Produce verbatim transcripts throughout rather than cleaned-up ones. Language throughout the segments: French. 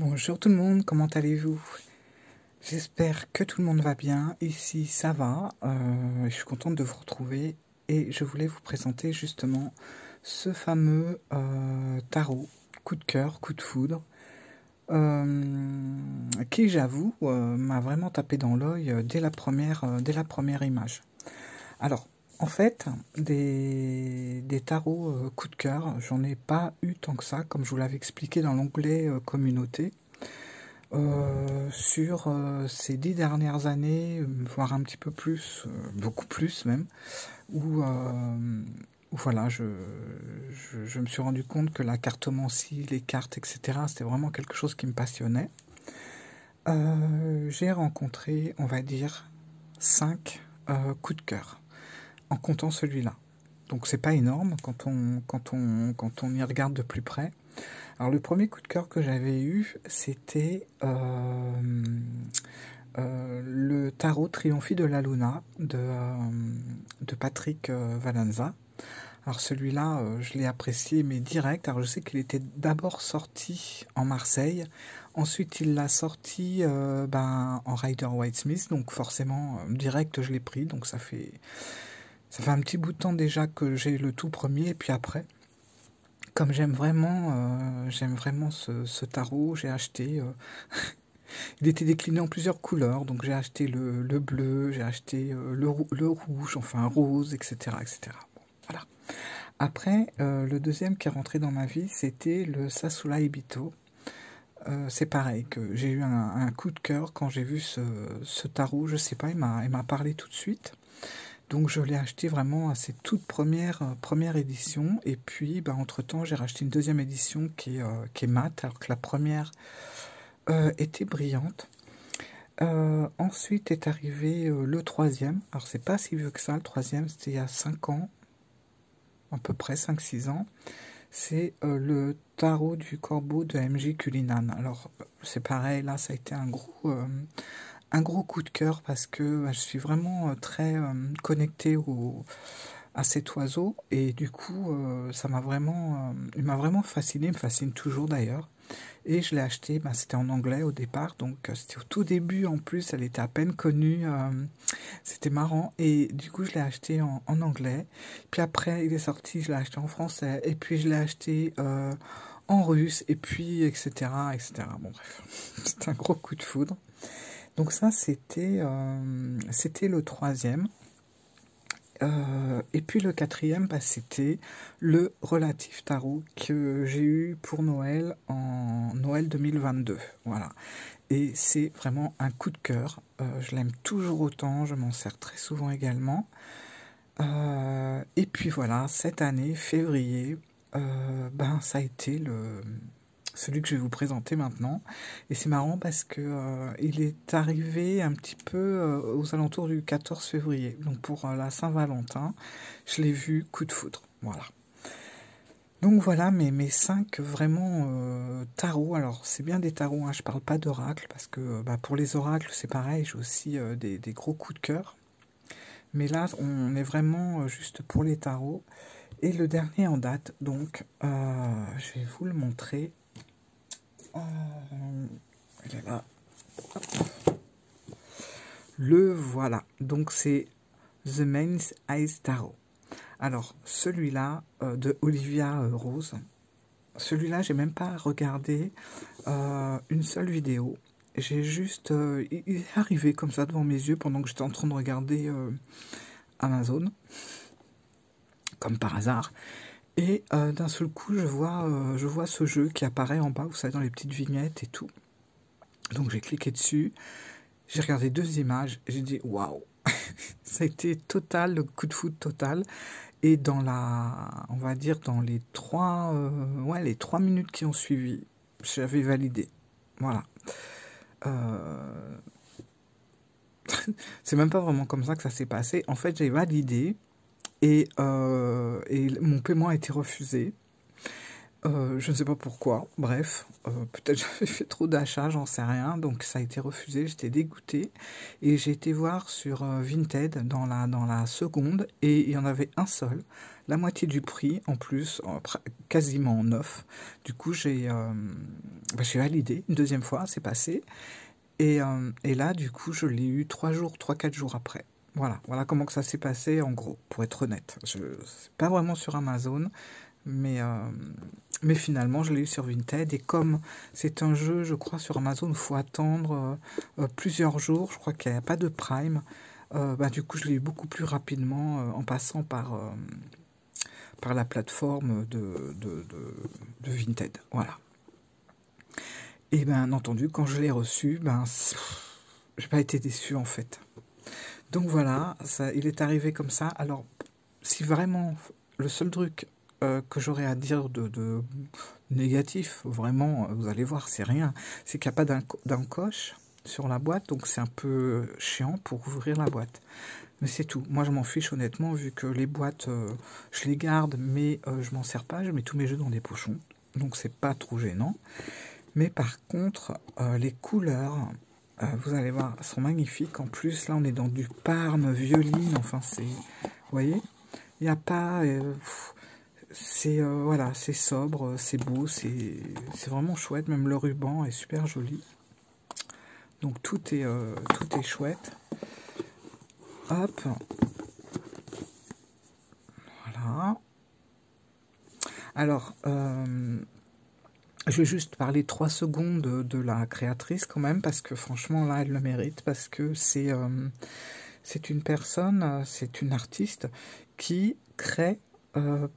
Bonjour tout le monde, comment allez-vous? J'espère que tout le monde va bien, ici ça va, euh, je suis contente de vous retrouver et je voulais vous présenter justement ce fameux euh, tarot, coup de cœur, coup de foudre, euh, qui j'avoue euh, m'a vraiment tapé dans l'œil dès, euh, dès la première image. Alors en fait, des, des tarots euh, coup de cœur, j'en ai pas eu tant que ça, comme je vous l'avais expliqué dans l'onglet euh, communauté. Euh, sur euh, ces dix dernières années, voire un petit peu plus, euh, beaucoup plus même, où, euh, où voilà, je, je, je me suis rendu compte que la cartomancie, les cartes, et cetera, c'était vraiment quelque chose qui me passionnait. Euh, j'ai rencontré, on va dire, cinq euh, coups de cœur, en comptant celui-là. Donc c'est pas énorme quand on, quand, on, quand on y regarde de plus près. Alors le premier coup de cœur que j'avais eu, c'était euh, euh, le tarot Triomphe de la Luna de, euh, de Patrick euh, Valenza. Alors celui-là, euh, je l'ai apprécié, mais direct. Alors je sais qu'il était d'abord sorti en Marseille, ensuite il l'a sorti euh, ben, en Rider-Waite Smith, donc forcément, euh, direct, je l'ai pris, donc ça fait... Ça fait un petit bout de temps déjà que j'ai le tout premier, et puis après, comme j'aime vraiment, euh, j'aime vraiment ce, ce tarot, j'ai acheté, euh, il était décliné en plusieurs couleurs, donc j'ai acheté le, le bleu, j'ai acheté euh, le, le rouge, enfin rose, et cetera et cetera. Bon, voilà. Après, euh, le deuxième qui est rentré dans ma vie, c'était le Sasula Ibito. Euh, c'est pareil, que j'ai eu un, un coup de cœur quand j'ai vu ce, ce tarot, je sais pas, il m'a parlé tout de suite. Donc je l'ai acheté vraiment à ses toutes premières euh, première éditions. Et puis, bah, entre-temps, j'ai racheté une deuxième édition qui est, euh, qui est mate, alors que la première euh, était brillante. Euh, ensuite est arrivé euh, le troisième. Alors, c'est pas si vieux que ça. Le troisième, c'était il y a cinq ans, à peu près cinq six ans. C'est euh, le tarot du corbeau de M J Culinan. Alors, c'est pareil, là, ça a été un gros... Euh, Un gros coup de cœur parce que bah, je suis vraiment euh, très euh, connectée au, à cet oiseau et du coup euh, ça m'a vraiment, euh, il m'a vraiment fasciné, il me fascine toujours d'ailleurs. Et je l'ai acheté, bah, c'était en anglais au départ, donc euh, c'était au tout début en plus, elle était à peine connue, euh, c'était marrant. Et du coup je l'ai acheté en, en anglais, puis après il est sorti, je l'ai acheté en français et puis je l'ai acheté euh, en russe et puis etc etc. Bon bref, c'était un gros coup de foudre. Donc ça, c'était euh, c'était le troisième. Euh, et puis le quatrième, bah, c'était le relatif tarot que j'ai eu pour Noël en Noël deux mille vingt-deux. Voilà. Et c'est vraiment un coup de cœur. Euh, je l'aime toujours autant, je m'en sers très souvent également. Euh, et puis voilà, cette année, février, euh, ben, ça a été le... celui que je vais vous présenter maintenant. Et c'est marrant parce que euh, il est arrivé un petit peu euh, aux alentours du quatorze février. Donc pour euh, la Saint-Valentin, je l'ai vu coup de foudre. Voilà. Donc voilà mes, mes cinq vraiment euh, tarots. Alors c'est bien des tarots, hein, je parle pas d'oracle parce que bah, pour les oracles c'est pareil, j'ai aussi euh, des, des gros coups de cœur. Mais là on est vraiment euh, juste pour les tarots. Et le dernier en date, donc euh, je vais vous le montrer. Euh, il est là. Le voilà. Donc c'est The Mind's Eye Tarot. Alors celui-là euh, de Olivia Rose. Celui-là j'ai même pas regardé euh, une seule vidéo. J'ai juste euh, il est arrivé comme ça devant mes yeux pendant que j'étais en train de regarder euh, Amazon, comme par hasard. Et euh, d'un seul coup, je vois, euh, je vois ce jeu qui apparaît en bas, vous savez, dans les petites vignettes et tout. Donc j'ai cliqué dessus, j'ai regardé deux images, j'ai dit waouh, ça a été total, le coup de foudre total. Et dans la, on va dire dans les trois, euh, ouais, les trois minutes qui ont suivi, j'avais validé. Voilà. Euh... C'est même pas vraiment comme ça que ça s'est passé. En fait, j'ai validé. Et, euh, et mon paiement a été refusé, euh, je ne sais pas pourquoi, bref, euh, peut-être j'avais fait trop d'achats, j'en sais rien, donc ça a été refusé, j'étais dégoûtée, et j'ai été voir sur euh, Vinted dans la, dans la seconde, et il y en avait un seul, la moitié du prix, en plus, en, quasiment en neuf, du coup j'ai euh, bah, j'ai validé une deuxième fois, c'est passé. Et, euh, et là, du coup, je l'ai eu trois jours, trois, quatre jours après. Voilà, voilà comment que ça s'est passé, en gros, pour être honnête. Je c'est pas vraiment sur Amazon, mais, euh, mais finalement, je l'ai eu sur Vinted. Et comme c'est un jeu, je crois, sur Amazon, il faut attendre euh, plusieurs jours. Je crois qu'il n'y a pas de Prime. Euh, bah, du coup, je l'ai eu beaucoup plus rapidement euh, en passant par, euh, par la plateforme de, de, de, de Vinted. Voilà. Et bien entendu, quand je l'ai reçu, ben, je n'ai pas été déçu en fait. Donc voilà, ça, il est arrivé comme ça. Alors, si vraiment, le seul truc euh, que j'aurais à dire de, de négatif, vraiment, vous allez voir, c'est rien, c'est qu'il n'y a pas d'encoche sur la boîte, donc c'est un peu chiant pour ouvrir la boîte. Mais c'est tout. Moi, je m'en fiche honnêtement, vu que les boîtes, euh, je les garde, mais euh, je m'en sers pas, je mets tous mes jeux dans des pochons, donc c'est pas trop gênant. Mais par contre, euh, les couleurs... Euh, vous allez voir, elles sont magnifiques. En plus, là, on est dans du parme, violine. Enfin, c'est... Vous voyez? Il n'y a pas... Euh, c'est euh, voilà, c'est sobre, c'est beau, c'est vraiment chouette. Même le ruban est super joli. Donc, tout est, euh, tout est chouette. Hop. Voilà. Alors... Euh, je vais juste parler trois secondes de, de la créatrice quand même, parce que franchement, là, elle le mérite, parce que c'est euh, c'est une personne, c'est une artiste qui crée euh,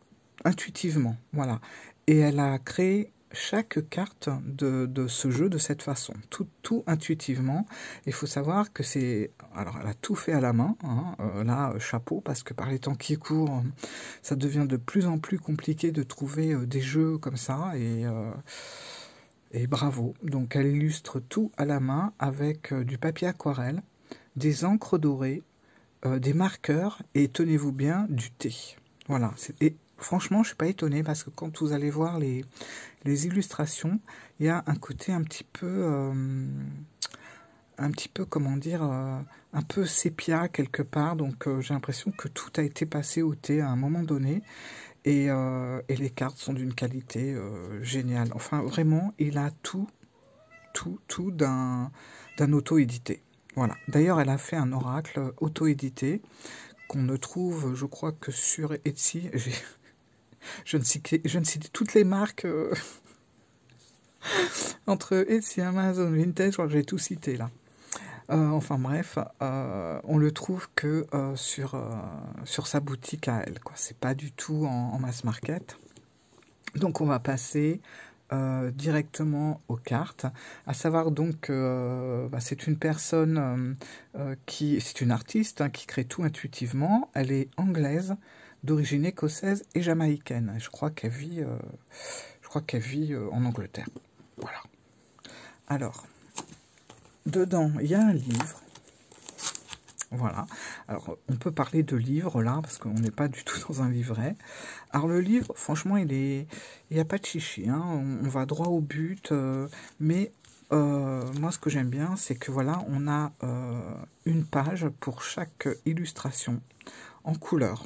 intuitivement, voilà. Et elle a créé chaque carte de, de ce jeu de cette façon, tout, tout intuitivement. Il faut savoir que c'est... Alors, elle a tout fait à la main, hein. euh, là, chapeau, parce que par les temps qui courent, ça devient de plus en plus compliqué de trouver des jeux comme ça, et, euh, et bravo. Donc, elle illustre tout à la main avec du papier aquarelle, des encres dorées, euh, des marqueurs, et tenez-vous bien, du thé. Voilà, c'est... Franchement, je suis pas étonnée, parce que quand vous allez voir les, les illustrations, il y a un côté un petit peu, euh, un petit peu, comment dire, euh, un peu sépia quelque part. Donc, euh, j'ai l'impression que tout a été passé au thé à un moment donné. Et, euh, et les cartes sont d'une qualité euh, géniale. Enfin, vraiment, il a tout, tout, tout d'un d'un auto-édité. Voilà. D'ailleurs, elle a fait un oracle auto-édité qu'on ne trouve, je crois, que sur Etsy. J'ai... Je ne cite, je ne cite toutes les marques euh, entre Etsy, Amazon, Vinted, je crois que j'ai tout cité là. Euh, enfin bref, euh, on le trouve que euh, sur, euh, sur sa boutique à elle, quoi. C'est pas du tout en, en mass market. Donc on va passer euh, directement aux cartes. À savoir donc que euh, bah, c'est une personne euh, qui, c'est une artiste hein, qui crée tout intuitivement. Elle est anglaise, d'origine écossaise et jamaïcaine. Je crois qu'elle vit, euh, je crois qu'elle vit euh, en Angleterre. Voilà. Alors, dedans, il y a un livre. Voilà. Alors, on peut parler de livre, là, parce qu'on n'est pas du tout dans un livret. Alors, le livre, franchement, il est, il n'y a pas de chichi. Hein. On, on va droit au but. Euh, mais, euh, moi, ce que j'aime bien, c'est que, voilà, on a euh, une page pour chaque illustration en couleur.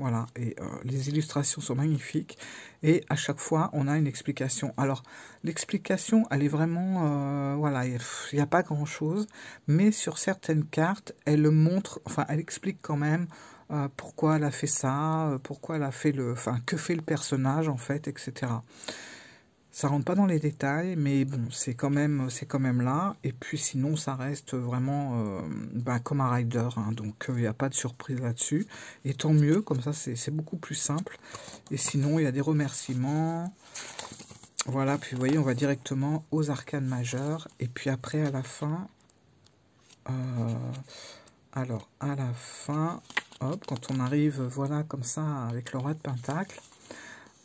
Voilà, et euh, les illustrations sont magnifiques. Et à chaque fois, on a une explication. Alors, l'explication, elle est vraiment... Euh, voilà, il n'y a pas grand-chose. Mais sur certaines cartes, elle montre... Enfin, elle explique quand même euh, pourquoi elle a fait ça, euh, pourquoi elle a fait le... Enfin, que fait le personnage, en fait, et cetera. Ça rentre pas dans les détails, mais bon, c'est quand même, c'est quand même là. Et puis, sinon, ça reste vraiment euh, bah, comme un rider. Hein, donc, il euh, n'y a pas de surprise là-dessus. Et tant mieux, comme ça, c'est beaucoup plus simple. Et sinon, il y a des remerciements. Voilà, puis vous voyez, on va directement aux arcanes majeures. Et puis après, à la fin... Euh, alors, à la fin... Hop, quand on arrive, voilà, comme ça, avec le roi de Pentacle.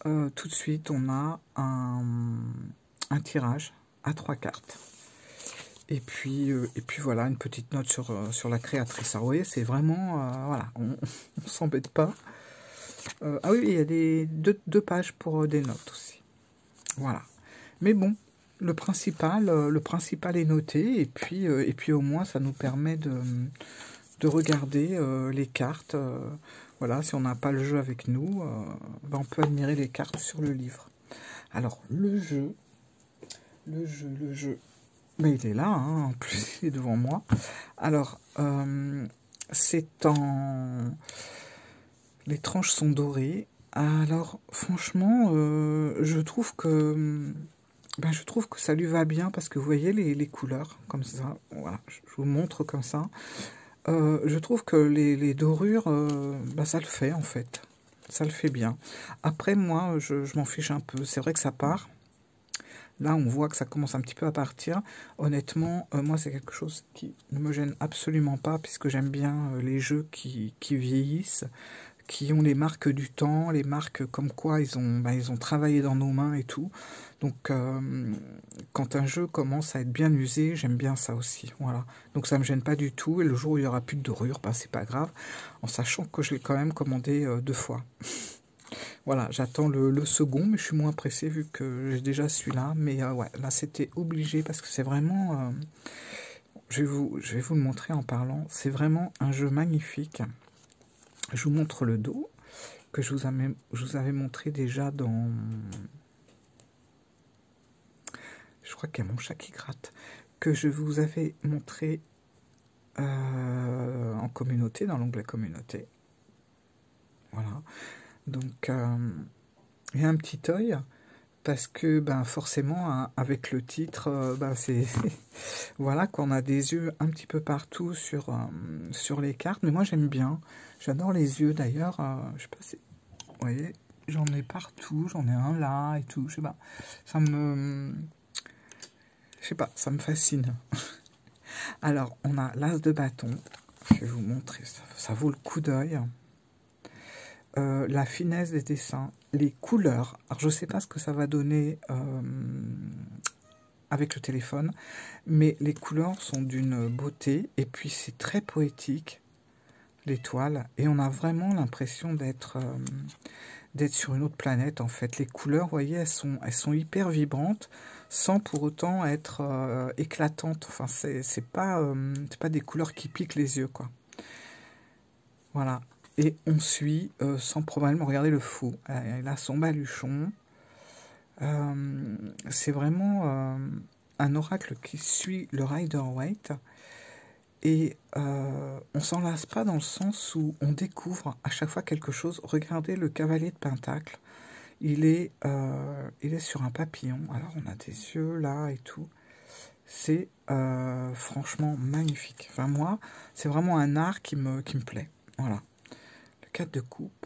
Euh, tout de suite, on a un, un tirage à trois cartes. Et puis, euh, et puis voilà, une petite note sur, euh, sur la créatrice. Alors, vous voyez, c'est vraiment... Euh, voilà, on ne s'embête pas. Euh, ah oui, il y a des, deux, deux pages pour euh, des notes aussi. Voilà. Mais bon, le principal, euh, le principal est noté. Et puis, euh, et puis au moins, ça nous permet de, de regarder euh, les cartes... Euh, Voilà, si on n'a pas le jeu avec nous, euh, ben on peut admirer les cartes sur le livre. Alors, le jeu, le jeu, le jeu. Mais il est là, hein, en plus, il est devant moi. Alors, euh, c'est en... Les tranches sont dorées. Alors, franchement, euh, je trouve que... Ben, je trouve que ça lui va bien parce que vous voyez les, les couleurs comme ça. Voilà, je vous montre comme ça. Euh, je trouve que les, les dorures, euh, ben, ça le fait en fait. Ça le fait bien. Après, moi, je, je m'en fiche un peu. C'est vrai que ça part. Là, on voit que ça commence un petit peu à partir. Honnêtement, euh, moi, c'est quelque chose qui ne me gêne absolument pas puisque j'aime bien euh, les jeux qui, qui vieillissent, qui ont les marques du temps, les marques comme quoi ils ont, ben, ils ont travaillé dans nos mains et tout. Donc, euh, quand un jeu commence à être bien usé, j'aime bien ça aussi. Voilà. Donc, ça ne me gêne pas du tout. Et le jour où il n'y aura plus de dorure, ben, c'est pas grave. En sachant que je l'ai quand même commandé euh, deux fois. Voilà, j'attends le, le second, mais je suis moins pressée vu que j'ai déjà celui-là. Mais euh, ouais, là, c'était obligé parce que c'est vraiment... Euh, je vais vous, je vais vous le montrer en parlant. C'est vraiment un jeu magnifique. Je vous montre le dos que je vous avais, je vous avais montré déjà dans... Je crois qu'il y a mon chat qui gratte. Que je vous avais montré euh, en communauté, dans l'onglet communauté. Voilà. Donc, euh, il y a un petit œil. Parce que, ben, forcément, hein, avec le titre, euh, ben, c'est... voilà, qu'on a des yeux un petit peu partout sur, euh, sur les cartes. Mais moi, j'aime bien. J'adore les yeux, d'ailleurs. Euh, je sais pas si... Vous voyez, j'en ai partout. J'en ai un là et tout. Je sais pas. Ça me... Je sais pas, ça me fascine. Alors, on a l'as de bâton. Je vais vous montrer, ça, ça vaut le coup d'œil. Euh, la finesse des dessins, les couleurs. Alors, je sais pas ce que ça va donner euh, avec le téléphone, mais les couleurs sont d'une beauté. Et puis, c'est très poétique, les toiles. Et on a vraiment l'impression d'être... Euh, d'être sur une autre planète, en fait. Les couleurs, vous voyez, elles sont, elles sont hyper vibrantes, sans pour autant être euh, éclatantes. Enfin, c'est c'est pas, euh, c'est pas des couleurs qui piquent les yeux, quoi. Voilà. Et on suit, euh, sans probablement regarder le faux. Elle a son baluchon. Euh, c'est vraiment euh, un oracle qui suit le Rider-Waite. Et euh, on s'en lasse pas dans le sens où on découvre à chaque fois quelque chose. Regardez le cavalier de Pentacle. Il est, euh, il est sur un papillon. Alors, on a des yeux là et tout. C'est euh, franchement magnifique. Enfin, moi, c'est vraiment un art qui me, qui me plaît. Voilà. Le quatre de coupe.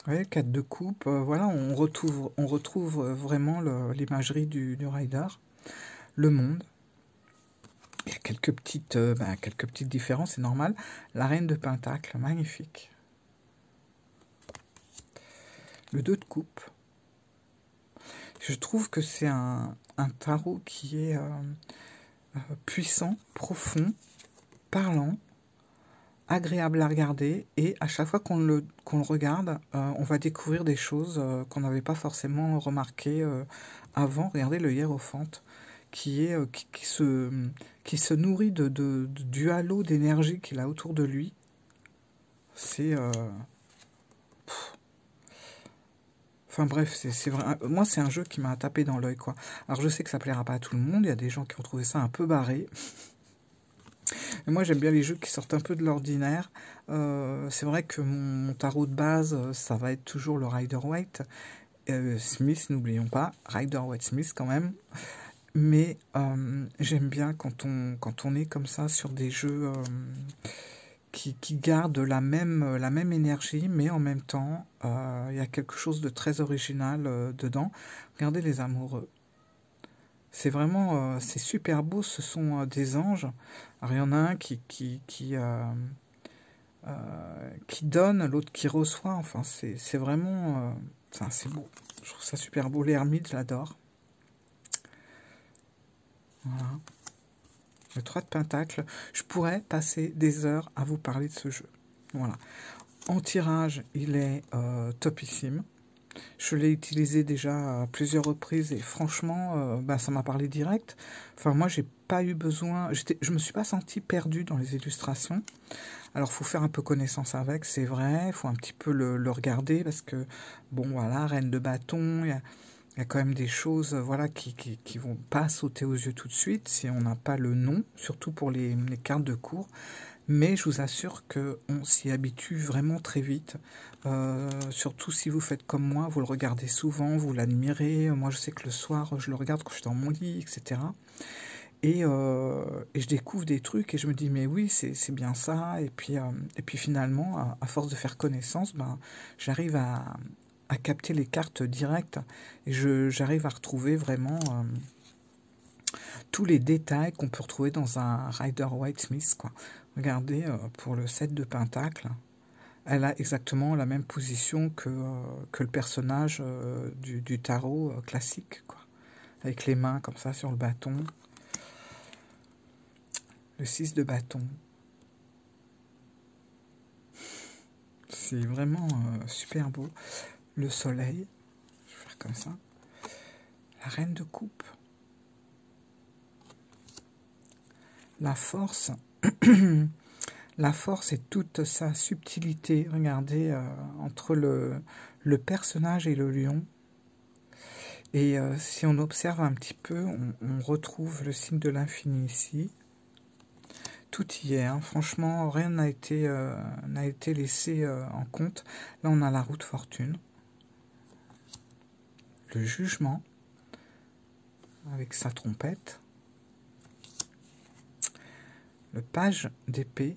Vous voyez, le quatre de coupe. Euh, voilà, on retrouve, on retrouve vraiment l'imagerie du, du rider. Le monde. Il y a quelques petites, ben, quelques petites différences, c'est normal. La reine de Pentacle, magnifique. Le deux de coupe. Je trouve que c'est un, un tarot qui est euh, puissant, profond, parlant, agréable à regarder. Et à chaque fois qu'on le, qu'on le regarde, euh, on va découvrir des choses euh, qu'on n'avait pas forcément remarquées euh, avant. Regardez le hiérophante. Qui, est, qui, qui, se, qui se nourrit de, de, de, du halo d'énergie qu'il a autour de lui. C'est... Euh, enfin bref, c'est vrai. Moi, c'est un jeu qui m'a tapé dans l'œil, quoi. Alors, je sais que ça plaira pas à tout le monde. Il y a des gens qui ont trouvé ça un peu barré. Et moi, j'aime bien les jeux qui sortent un peu de l'ordinaire. Euh, c'est vrai que mon, mon tarot de base, ça va être toujours le Rider-Waite euh, Smith, n'oublions pas. Rider-Waite Smith, quand même. Mais euh, j'aime bien quand on, quand on est comme ça sur des jeux euh, qui, qui gardent la même, la même énergie, mais en même temps, euh, il y a quelque chose de très original euh, dedans. Regardez les amoureux. C'est vraiment, euh, c'est super beau, ce sont euh, des anges. Alors, il y en a un qui, qui, qui, euh, euh, qui donne, l'autre qui reçoit. Enfin, c'est vraiment, euh, c'est beau. Je trouve ça super beau. L'ermite, je l'adore. Voilà. Le trois de Pentacle. Je pourrais passer des heures à vous parler de ce jeu. Voilà. En tirage, il est euh, topissime. Je l'ai utilisé déjà à plusieurs reprises et franchement, euh, bah, ça m'a parlé direct. Enfin, moi, j'ai pas eu besoin... Je me suis pas sentie perdue dans les illustrations. Alors, faut faire un peu connaissance avec, c'est vrai. Faut un petit peu le, le regarder parce que, bon, voilà, reine de bâton... Y a... il y a quand même des choses voilà, qui ne qui, qui vont pas sauter aux yeux tout de suite si on n'a pas le nom, surtout pour les, les cartes de cours. Mais je vous assure qu'on s'y habitue vraiment très vite, euh, surtout si vous faites comme moi, vous le regardez souvent, vous l'admirez. Moi, je sais que le soir, je le regarde quand je suis dans mon lit, et cetera. Et, euh, et je découvre des trucs et je me dis, mais oui, c'est bien ça. Et puis, euh, et puis finalement, à, à force de faire connaissance, ben, j'arrive à, à capter les cartes directes et j'arrive à retrouver vraiment... Euh, tous les détails qu'on peut retrouver dans un Rider-Waite Smith, quoi. Regardez, euh, pour le set de Pentacle, elle a exactement la même position que, euh, que le personnage euh, du, du tarot euh, classique, quoi. Avec les mains comme ça sur le bâton. Le six de bâton. C'est vraiment euh, super beau. Le soleil, je vais faire comme ça. La reine de coupe. La force, la force et toute sa subtilité, regardez, euh, entre le, le personnage et le lion. Et euh, si on observe un petit peu, on, on retrouve le signe de l'infini ici. Tout y est, hein. Franchement, rien n'a été, euh, n'a été laissé euh, en compte. Là, on a la roue de fortune, le jugement, avec sa trompette. Le page d'épée,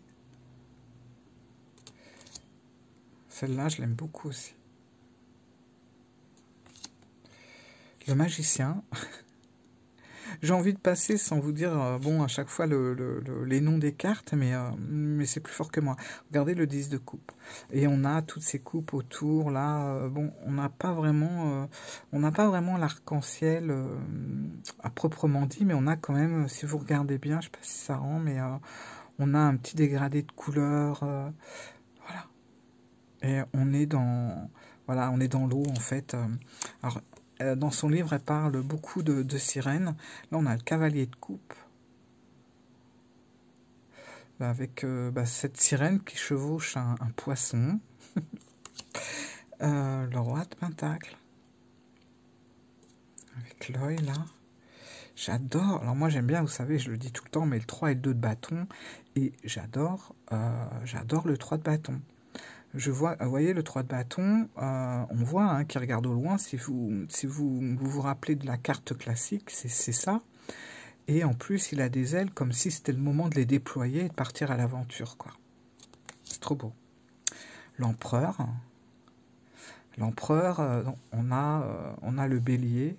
celle-là je l'aime beaucoup aussi. Le magicien, j'ai envie de passer sans vous dire euh, bon à chaque fois le, le, le, les noms des cartes, mais, euh, mais c'est plus fort que moi. Regardez le dix de coupe, et on a toutes ces coupes autour, là, euh, bon, on n'a pas vraiment, euh, on n'a pas vraiment l'arc-en-ciel euh, à proprement dit, mais on a quand même, si vous regardez bien, je sais pas si ça rend, mais euh, on a un petit dégradé de couleurs, euh, voilà, et on est dans, voilà, on est dans l'eau en fait. Euh, alors, dans son livre, elle parle beaucoup de, de sirènes. Là, on a le cavalier de coupe. Avec euh, bah, cette sirène qui chevauche un, un poisson. euh, le roi de pentacle. Avec l'œil, là. J'adore. Alors, moi, j'aime bien, vous savez, je le dis tout le temps, mais le trois et le deux de bâton. Et j'adore euh, j'adore le trois de bâton. Je vois, vous voyez le trois de bâton, euh, on voit hein, qui regarde au loin, si vous si vous, vous vous rappelez de la carte classique, c'est ça. Et en plus, il a des ailes comme si c'était le moment de les déployer et de partir à l'aventure, quoi. C'est trop beau. L'empereur. L'empereur, euh, on, euh, on a le bélier.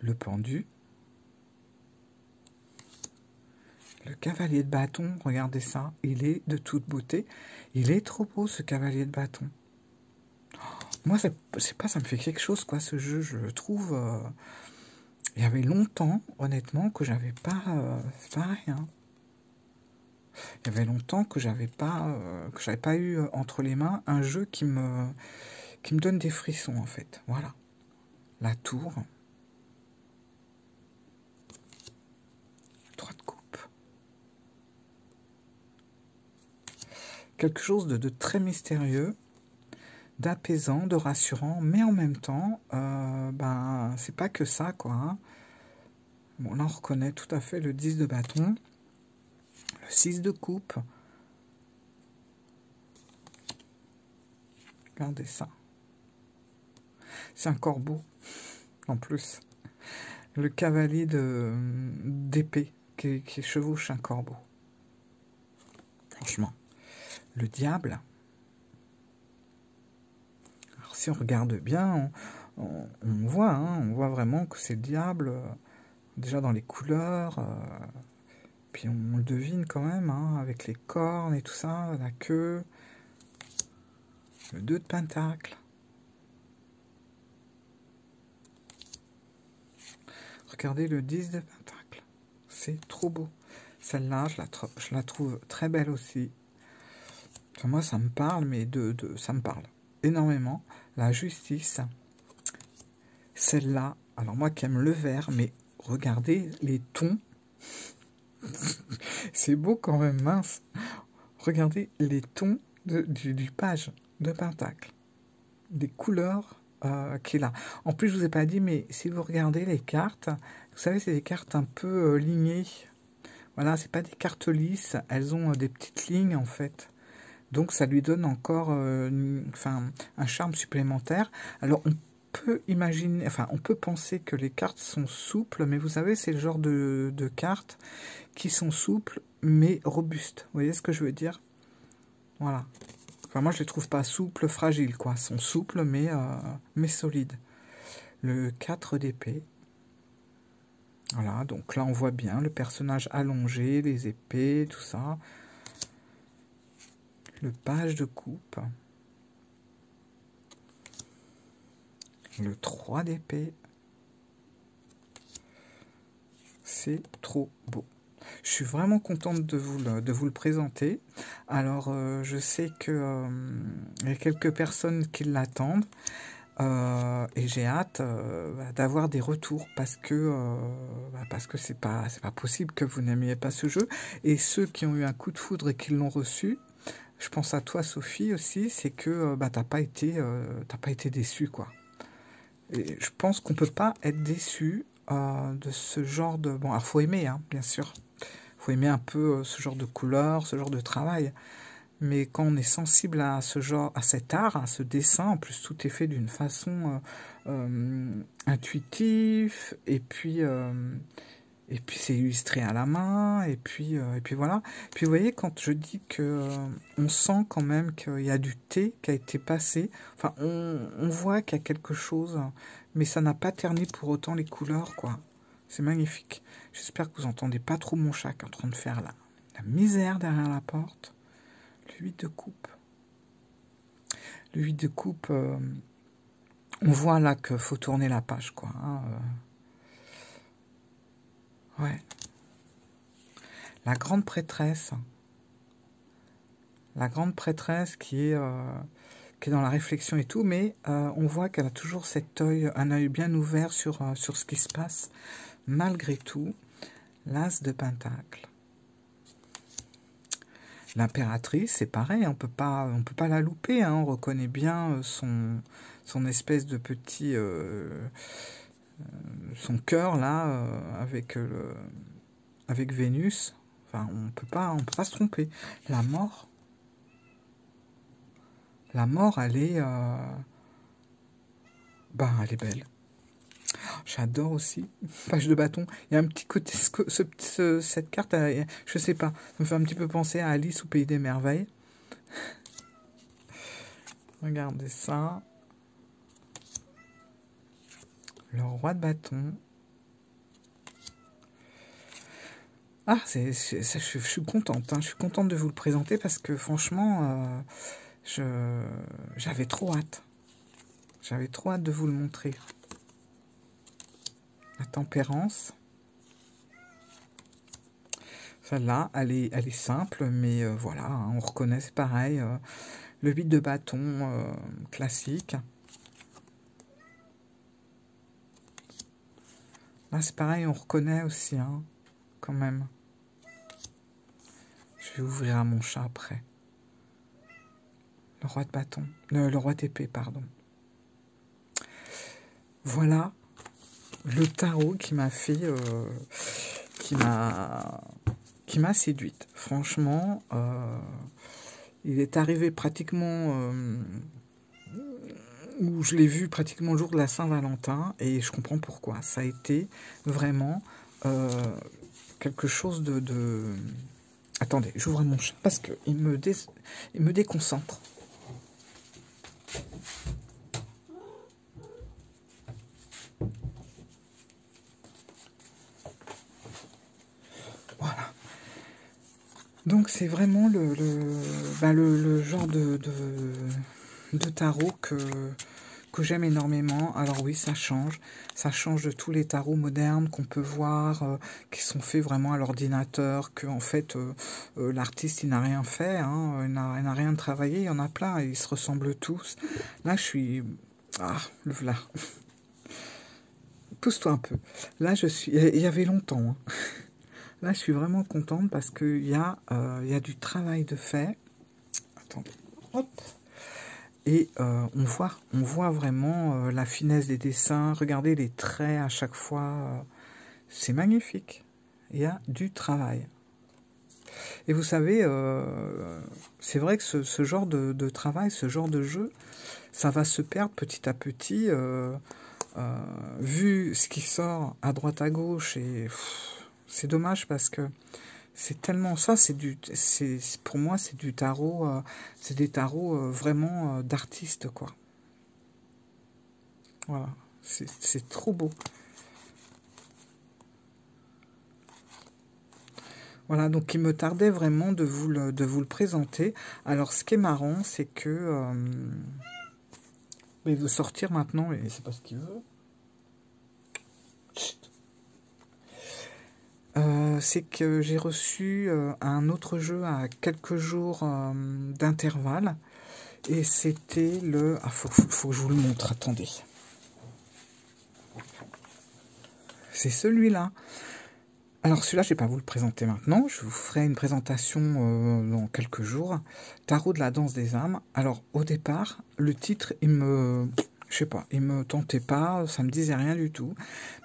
Le pendu. Le cavalier de bâton, regardez ça, il est de toute beauté. Il est trop beau, ce cavalier de bâton. Oh, moi, je sais pas, ça me fait quelque chose, quoi, ce jeu. Je le trouve... Euh, il y avait longtemps, honnêtement, que j'avais pas... Euh, pareil, hein. Il y avait longtemps que j'avais pas, euh, que j'avais pas eu euh, entre les mains un jeu qui me, qui me donne des frissons, en fait. Voilà. La tour... Quelque chose de, de très mystérieux, d'apaisant, de rassurant, mais en même temps, euh, ben, c'est pas que ça, quoi. Hein. Bon, là, on reconnaît tout à fait le dix de bâton, le six de coupe. Regardez ça. C'est un corbeau, en plus. Le cavalier d'épée qui, qui chevauche un corbeau. Franchement. Le diable. Alors, si on regarde bien, on, on, on voit, hein, on voit vraiment que c'est le diable, euh, déjà dans les couleurs, euh, puis on, on le devine quand même, hein, avec les cornes et tout ça, la queue, le deux de pentacle. Regardez le dix de pentacle, c'est trop beau. Celle-là, je la, je la trouve très belle aussi. Enfin, moi, ça me parle, mais de, de, ça me parle énormément. La justice, celle-là. Alors, moi qui aime le vert, mais regardez les tons. C'est beau quand même, mince. Regardez les tons de, du, du page de pentacle. des couleurs euh, qu'il a. En plus, je vous ai pas dit, mais si vous regardez les cartes, vous savez, c'est des cartes un peu euh, lignées. Voilà, c'est pas des cartes lisses, elles ont euh, des petites lignes en fait. Donc ça lui donne encore euh, une, enfin, un charme supplémentaire. Alors on peut imaginer, enfin on peut penser que les cartes sont souples, mais vous savez, c'est le genre de, de cartes qui sont souples mais robustes. Vous voyez ce que je veux dire? Voilà. Enfin, moi je les trouve pas souples, fragiles, quoi. Ils sont souples mais, euh, mais solides. Le quatre d'épée. Voilà, donc là on voit bien le personnage allongé, les épées, tout ça. Le page de coupe, le trois d'épée, c'est trop beau. Je suis vraiment contente de vous le, de vous le présenter. Alors, euh, je sais qu'il euh, y a quelques personnes qui l'attendent euh, et j'ai hâte euh, d'avoir des retours parce que euh, bah parce que c'est pas, c'est pas possible que vous n'aimiez pas ce jeu. Et ceux qui ont eu un coup de foudre et qui l'ont reçu, je pense à toi, Sophie, aussi, c'est que bah, tu n'as pas été, euh, t'as pas été déçue, quoi. Et je pense qu'on ne peut pas être déçu euh, de ce genre de... Bon, alors, il faut aimer, hein, bien sûr. Il faut aimer un peu euh, ce genre de couleur, ce genre de travail. Mais quand on est sensible à ce genre, à cet art, à ce dessin, en plus, tout est fait d'une façon euh, euh, intuitive, et puis... Euh, Et puis c'est illustré à la main, et puis, euh, et puis voilà. Puis vous voyez, quand je dis que euh, on sent quand même qu'il y a du thé qui a été passé, enfin on, on voit qu'il y a quelque chose, mais ça n'a pas terni pour autant les couleurs, quoi. C'est magnifique. J'espère que vous n'entendez pas trop mon chat qui est en train de faire la, la misère derrière la porte. Le huit de coupe. Le huit de coupe, euh, on voit là qu'il faut tourner la page, quoi. Hein, euh. Ouais. La grande prêtresse. La grande prêtresse qui est, euh, qui est dans la réflexion et tout, mais euh, on voit qu'elle a toujours cet œil, un œil bien ouvert sur, euh, sur ce qui se passe, malgré tout. L'as de pentacle. L'impératrice, c'est pareil, on peut pas, on peut pas la louper, hein, on reconnaît bien son, son espèce de petit... Euh, son cœur là euh, avec le, avec Vénus, enfin on peut pas on peut pas se tromper. La mort, la mort elle est euh, bah elle est belle. J'adore aussi page de bâton. Il y a un petit côté ce, ce, cette carte, je sais pas, ça me fait un petit peu penser à Alice au pays des merveilles. Regardez ça. Le roi de bâton. Ah, c'est, c'est, ça, je, je suis contente. Hein, je suis contente de vous le présenter parce que franchement, euh, j'avais trop hâte. J'avais trop hâte de vous le montrer. La tempérance. Celle-là, elle est, elle est simple, mais euh, voilà, hein, on reconnaît, c'est pareil. Euh, le huit de bâton euh, classique. Ah, c'est pareil, on reconnaît aussi, hein, quand même. Je vais ouvrir à mon chat après. Le roi de bâton. Le, le roi d'épée, pardon. Voilà le tarot qui m'a fait... Euh, qui m'a... qui m'a séduite. Franchement, euh, il est arrivé pratiquement... Euh, où je l'ai vu pratiquement le jour de la Saint-Valentin, et je comprends pourquoi. Ça a été vraiment euh, quelque chose de... de... Attendez, j'ouvre mon chat, parce qu'il me, dé... il me déconcentre. Voilà. Donc c'est vraiment le, le, bah, le, le genre de... de... de tarot que, que j'aime énormément. Alors oui, ça change. Ça change de tous les tarots modernes qu'on peut voir, euh, qui sont faits vraiment à l'ordinateur, que en fait, euh, euh, l'artiste, il n'a rien fait, hein, il n'a rien travaillé, il y en a plein, et ils se ressemblent tous. Là, je suis... Ah, le voilà. Pousse-toi un peu. Là, je suis... Il y avait longtemps. Hein. Là, je suis vraiment contente parce qu'il y, euh, y a du travail de fait. Attendez. Hop. Et euh, on voit, on voit vraiment euh, la finesse des dessins. Regardez les traits à chaque fois. Euh, c'est magnifique. Il y a du travail. Et vous savez, euh, c'est vrai que ce, ce genre de, de travail, ce genre de jeu, ça va se perdre petit à petit. Euh, euh, vu ce qui sort à droite à gauche, et c'est dommage parce que c'est tellement ça, c'est du, c'est pour moi c'est du tarot, euh, c'est des tarots euh, vraiment euh, d'artistes quoi. Voilà, c'est trop beau. Voilà, donc il me tardait vraiment de vous le, de vous le présenter. Alors ce qui est marrant, c'est que euh, il veut sortir maintenant et c'est pas ce qu'il veut. Chut. Euh, c'est que j'ai reçu euh, un autre jeu à quelques jours euh, d'intervalle. Et c'était le... Ah, faut, faut, faut que je vous le montre, attendez. C'est celui-là. Alors celui-là, je ne vais pas vous le présenter maintenant. Je vous ferai une présentation euh, dans quelques jours. Tarot de la danse des âmes. Alors au départ, le titre, il me... Je sais pas, il me tentait pas, ça me disait rien du tout.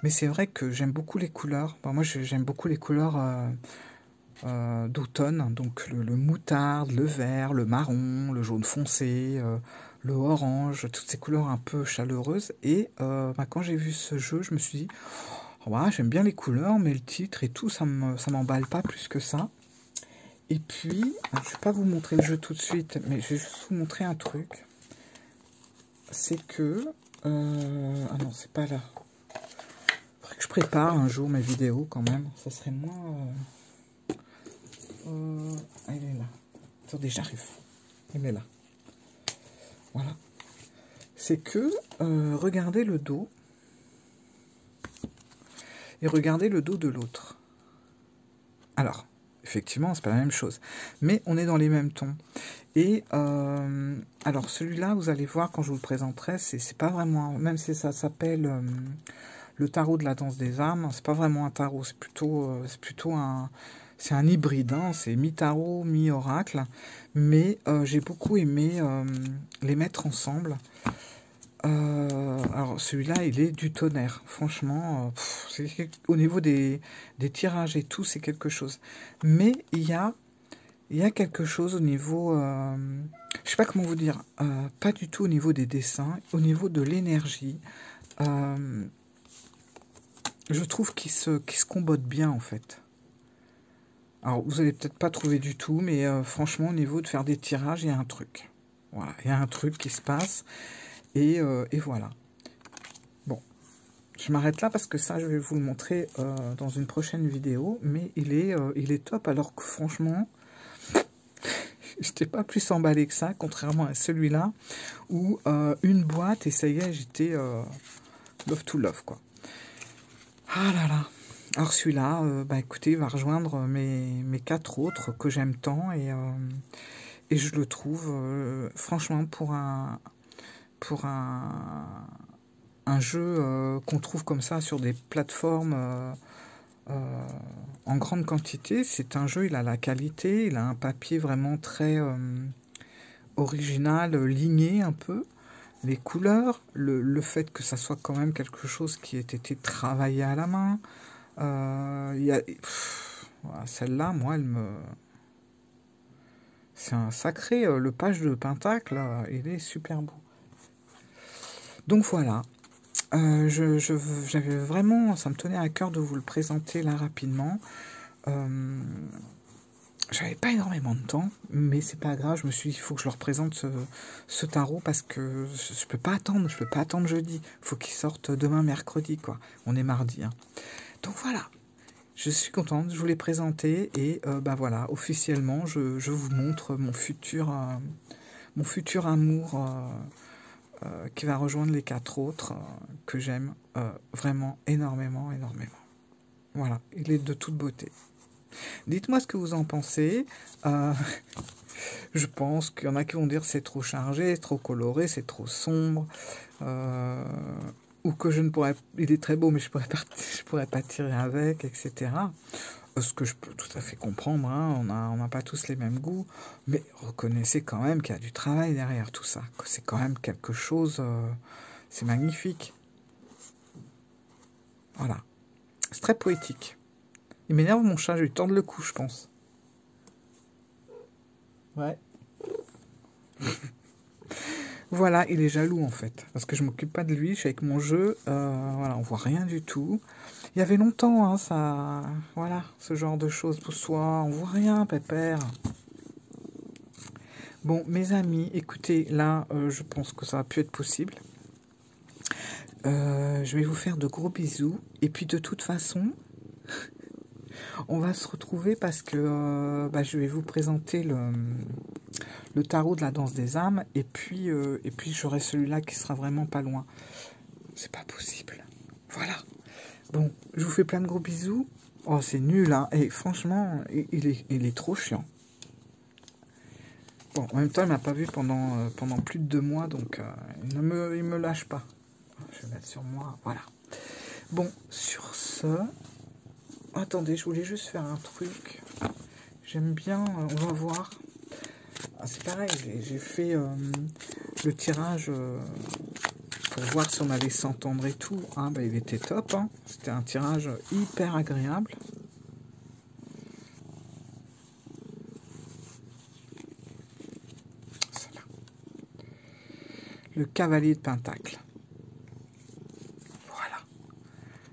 Mais c'est vrai que j'aime beaucoup les couleurs. Bon, moi, j'aime beaucoup les couleurs euh, euh, d'automne. Donc, le, le moutarde, le vert, le marron, le jaune foncé, euh, le orange, toutes ces couleurs un peu chaleureuses. Et euh, bah, quand j'ai vu ce jeu, je me suis dit, oh, bah, j'aime bien les couleurs, mais le titre et tout, ça me, ça m'emballe pas plus que ça. Et puis, alors, je vais pas vous montrer le jeu tout de suite, mais je vais juste vous montrer un truc. C'est que... Euh, ah non, c'est pas là. Il faudrait que je prépare un jour mes vidéos quand même. Ça serait moins... Euh, euh, elle est là. Attendez, j'arrive. Elle est là. Voilà. C'est que... Euh, regardez le dos. Et regardez le dos de l'autre. Alors, effectivement, c'est pas la même chose. Mais on est dans les mêmes tons. Et euh, alors celui-là, vous allez voir quand je vous le présenterai, c'est pas vraiment, même si ça s'appelle euh, le tarot de la danse des âmes, c'est pas vraiment un tarot, c'est plutôt, euh, c'est plutôt un, c'est un hybride, hein, c'est mi-tarot, mi-oracle, mais euh, j'ai beaucoup aimé euh, les mettre ensemble. Euh, alors celui-là, il est du tonnerre, franchement, euh, pff, c'est, au niveau des, des tirages et tout, c'est quelque chose. Mais il y a Il y a quelque chose au niveau, euh, je sais pas comment vous dire, euh, pas du tout au niveau des dessins, au niveau de l'énergie. Euh, je trouve qu'il se, qu'il se combote bien en fait. Alors vous allez peut-être pas trouver du tout, mais euh, franchement au niveau de faire des tirages, il y a un truc. Voilà, il y a un truc qui se passe et, euh, et voilà. Bon, je m'arrête là parce que ça je vais vous le montrer euh, dans une prochaine vidéo, mais il est, euh, il est top alors que franchement... J'étais pas plus emballé que ça, contrairement à celui-là, où euh, une boîte, et ça y est, j'étais euh, love to love, quoi. Ah là là. Alors celui-là, euh, bah écoutez, il va rejoindre mes, mes quatre autres que j'aime tant, et, euh, et je le trouve, euh, franchement, pour un, pour un, un jeu euh, qu'on trouve comme ça sur des plateformes... Euh, Euh, en grande quantité, c'est un jeu, il a la qualité, il a un papier vraiment très euh, original, ligné un peu, les couleurs, le, le fait que ça soit quand même quelque chose qui ait été travaillé à la main, euh, il y a, voilà, celle-là, moi, elle me... C'est un sacré, euh, le page de Pentacle, là, il est super beau. Donc voilà. Euh, je, je, j'avais vraiment, ça me tenait à cœur de vous le présenter là rapidement. Euh, j'avais pas énormément de temps, mais c'est pas grave. Je me suis dit, il faut que je leur présente ce, ce tarot parce que je, je peux pas attendre. Je peux pas attendre jeudi. Faut qu'il sorte demain, mercredi, quoi. On est mardi. Hein. Donc voilà. Je suis contente. Je vous l'ai présenté et euh, bah voilà. Officiellement, je, je vous montre mon futur, euh, mon futur amour. Euh, Euh, qui va rejoindre les quatre autres euh, que j'aime euh, vraiment énormément, énormément. Voilà, il est de toute beauté. Dites-moi ce que vous en pensez. Euh, je pense qu'il y en a qui vont dire c'est trop chargé, c'est trop coloré, c'est trop sombre, euh, ou que je ne pourrais... Il est très beau, mais je pourrais pas, je pourrais pas tirer avec, et cetera. ce que je peux tout à fait comprendre, hein, on n'a on a pas tous les mêmes goûts, mais reconnaissez quand même qu'il y a du travail derrière tout ça, que c'est quand même quelque chose, euh, c'est magnifique. Voilà, c'est très poétique. Il m'énerve mon chat, je lui tendre le cou, je pense. Ouais. Voilà, il est jaloux en fait, parce que je m'occupe pas de lui, je suis avec mon jeu, euh, voilà, on voit rien du tout. Il y avait longtemps, hein, ça, voilà, ce genre de choses pour soi, on voit rien, pépère. Bon, mes amis, écoutez, là, euh, je pense que ça va plus être possible. Euh, je vais vous faire de gros bisous, et puis de toute façon, on va se retrouver parce que euh, bah, je vais vous présenter le... le tarot de la danse des âmes, et puis, euh, et puis j'aurai celui-là qui sera vraiment pas loin. C'est pas possible. Voilà. Bon, je vous fais plein de gros bisous. Oh, c'est nul, hein. Et franchement, il est, il est trop chiant. Bon, en même temps, il m'a pas vu pendant, euh, pendant plus de deux mois, donc euh, il ne me, il me lâche pas. Je vais mettre sur moi, voilà. Bon, sur ce... Attendez, je voulais juste faire un truc. J'aime bien, euh, on va voir... Ah, c'est pareil, j'ai fait euh, le tirage euh, pour voir si on allait s'entendre et tout. Hein, bah, il était top, hein. C'était un tirage hyper agréable. Voilà. Le cavalier de pentacle. Voilà.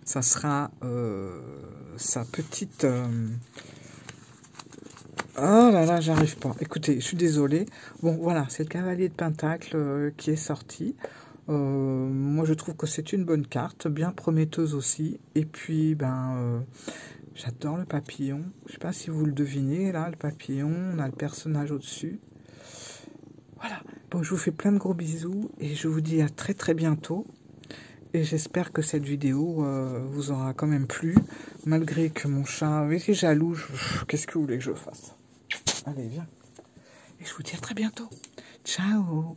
Ça sera euh, sa petite... Euh, Oh là là, j'arrive pas. Écoutez, je suis désolée. Bon, voilà, c'est le cavalier de pentacle euh, qui est sorti. Euh, moi, je trouve que c'est une bonne carte, bien prometteuse aussi. Et puis, ben, euh, j'adore le papillon. Je sais pas si vous le devinez, là, le papillon. On a le personnage au-dessus. Voilà. Bon, je vous fais plein de gros bisous et je vous dis à très très bientôt. Et j'espère que cette vidéo euh, vous aura quand même plu, malgré que mon chat était jaloux. Je... Qu'est-ce que vous voulez que je fasse ? Allez, viens. Et je vous dis à très bientôt. Ciao.